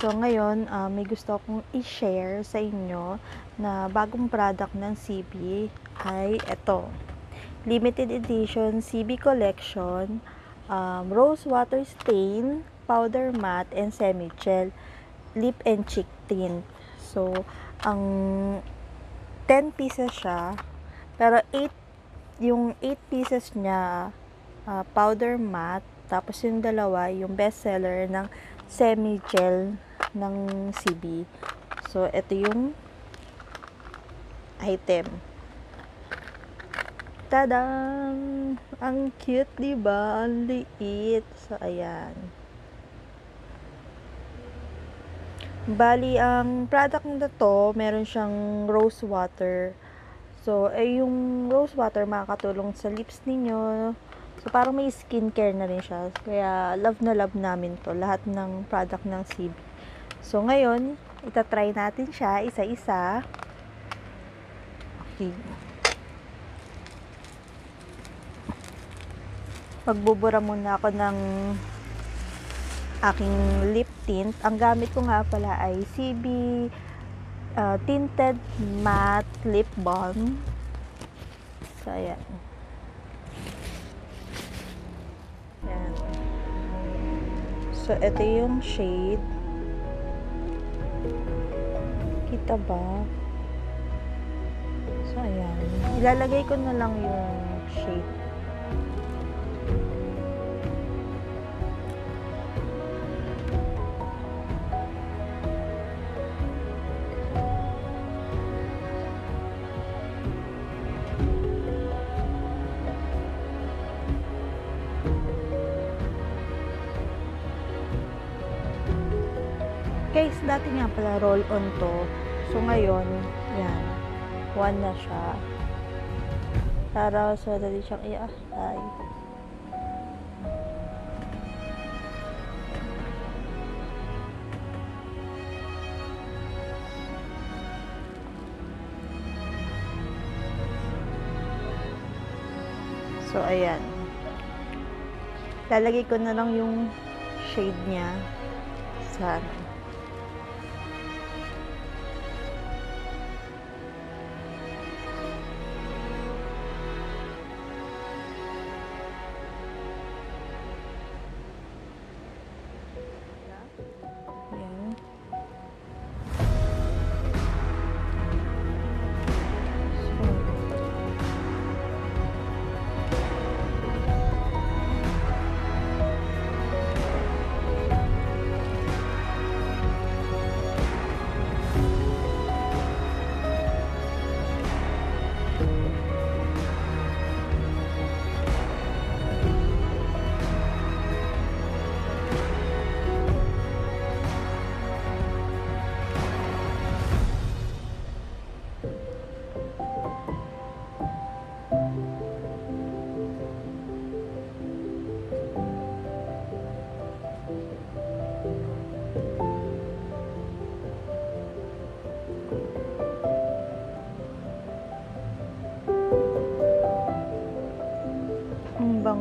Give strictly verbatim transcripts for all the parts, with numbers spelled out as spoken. So ngayon, uh, may gusto akong i-share sa inyo na bagong product ng C B ay ito. Limited edition C B collection, um, Rosewater Stain Powder Matte and Semi Gel Lip and Cheek Tint. So ang ten pieces siya, pero eight yung eight pieces niya uh, powder matte, tapos yung dalawa yung best seller ng semi gel ng C B. So ito yung item. Tadang! Ang cute, di ba? Ang liit. So ayan. Bali, ang product na to, meron siyang rose water. So, eh, yung rose water makakatulong sa lips ninyo. So, parang may skincare na rin siya. Kaya, love na love namin to. Lahat ng product ng C B. So, ngayon, itatry natin siya isa-isa. Okay. Magbubura muna ako ng aking lip tint. Ang gamit ko nga pala ay C B uh, Tinted Matte Lip Balm. So, ayan. Ayan. So, ito yung shade. Kita ba? So, ayan. Ilalagay ko na lang yung shade. Guys, dati nga pala roll on to. So ngayon, yan. One na siya. Para so dali siyang i-apply. So ayan. Lalagay ko na lang yung shade niya sa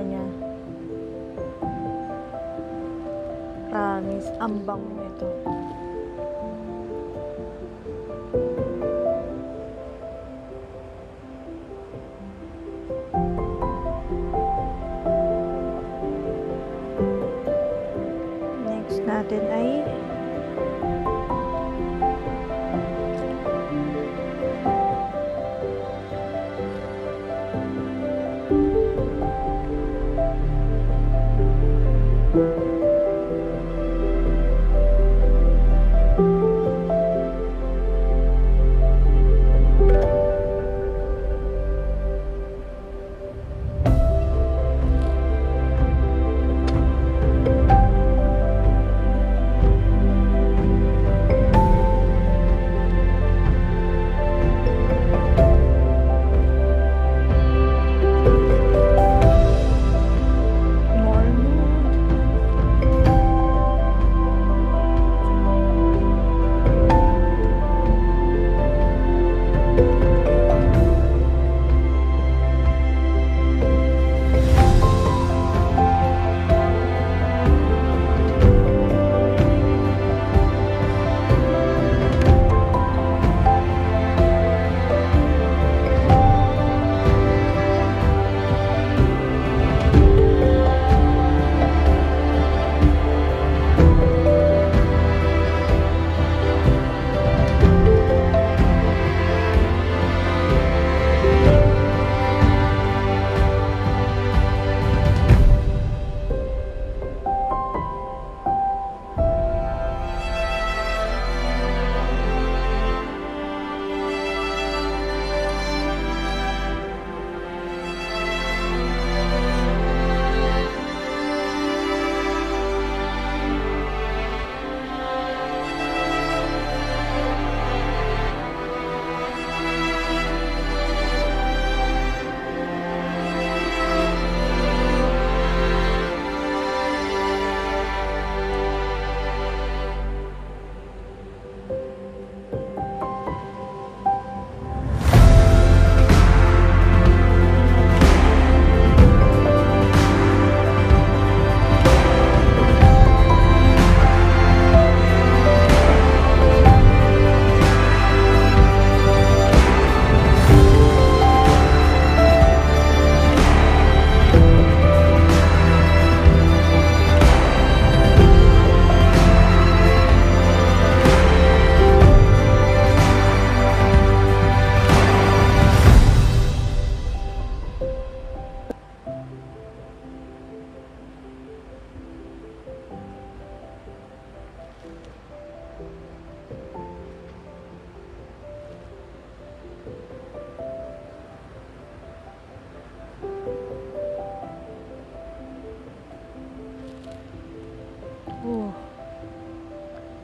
niya. Promise, ang bango nito. Next natin ay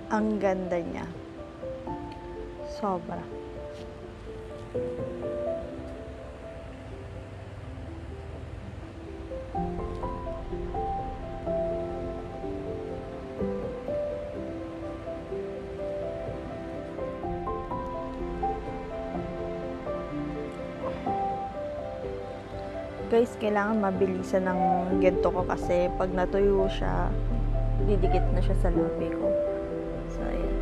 Ang ganda niya. Sobra. Guys, kailangan mabilisan ng ginto ko kasi pag natuyo siya, didikit na siya sa labi ko. So, ayan.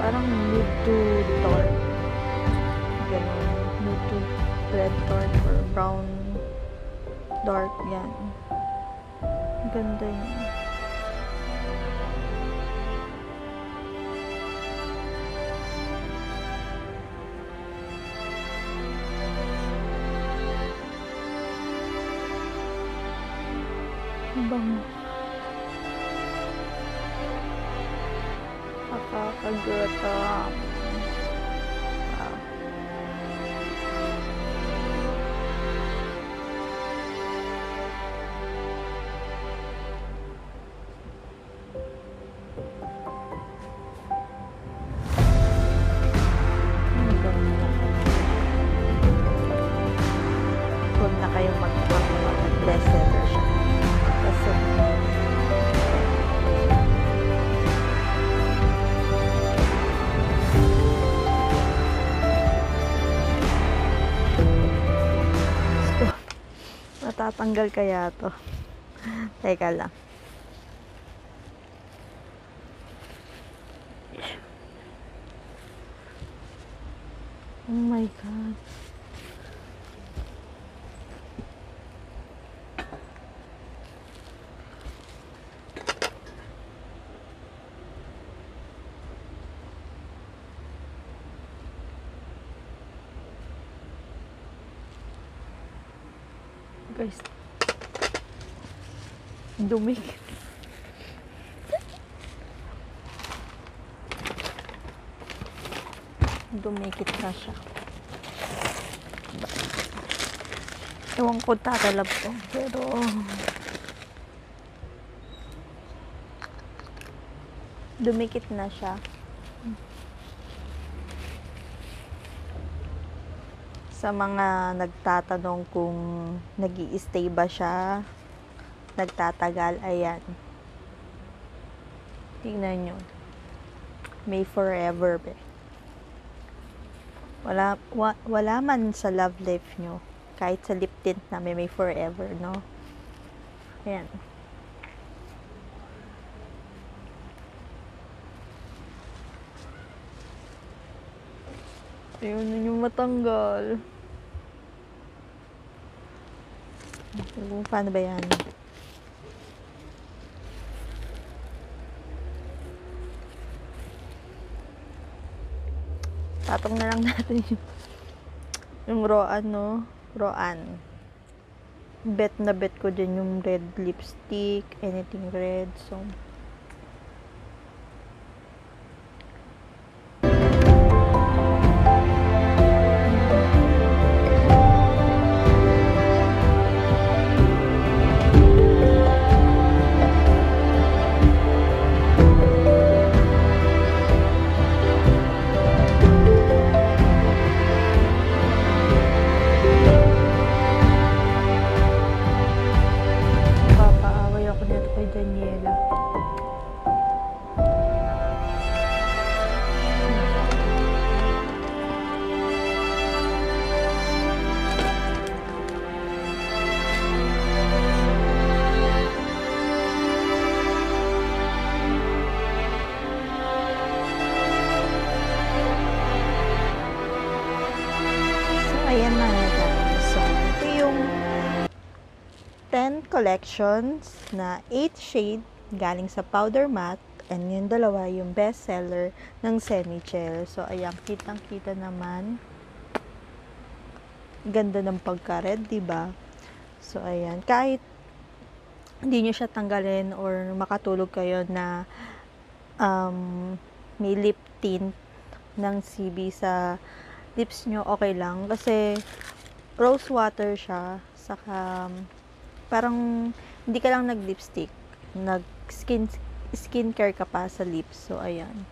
Parang nude to dark. Ganun. Nude to red dark or brown dark. Yan. Ganda yun. Bang. Nakakagutom. Wow. Ang ganda. Huwag na kayong mag-pang-pang desetter siya. Kasi tatanggal kaya to. Teka lang. Oh my God. Guys, dumikit. Dumikit na siya. Ewan ko tatalab ko, pero dumikit na siya. Sa mga nagtatanong kung nag-i-stay ba siya, nagtatagal, ayan. Tingnan nyo. May forever ba. Wala, wa, wala man sa love life nyo. Kahit sa lip tint namin, may forever, no? Ayan. Ayun, yun yung matanggal. Paano ba yan? Patong na lang natin yung, yung raw ano, rawan. Bet na bet ko dyan yung red lipstick, anything red, so collections na eight shade galing sa powder matte. And yung dalawa, yung best seller ng Semi Gel. So, ayan, kitang-kita naman. Ganda ng pagka-red, diba? So, ayan. Kahit hindi nyo siya tanggalin or makatulog kayo na um, may lip tint ng C B sa lips nyo, okay lang. Kasi rose water siya. Saka, parang hindi ka lang nag-lipstick. Nag-skin skincare ka pa sa lips. So, ayan.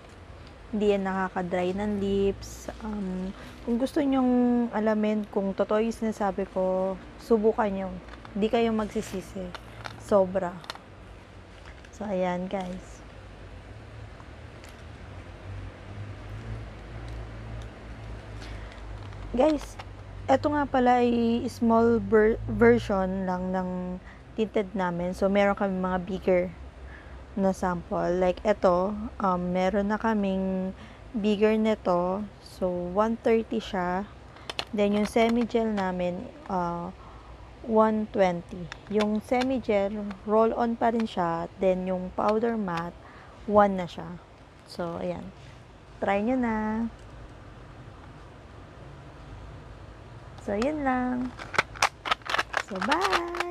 Hindi yan nakaka-dry ng lips. Um, kung gusto nyong alamin, kung totoo yung sinasabi ko, subukan nyo. Hindi kayo magsisisi. Sobra. So, ayan, guys. Guys, eto nga pala ay small version lang ng tinted namin. So, meron kami mga bigger na sample. Like, eto, um, meron na kaming bigger nito. So, one thirty siya. Then, yung semi-gel namin, uh, one twenty. Yung semi-gel, roll-on pa rin siya. Then, yung powder matte, one na siya. So, ayan. Try nyo na. So, yun lang. So, bye!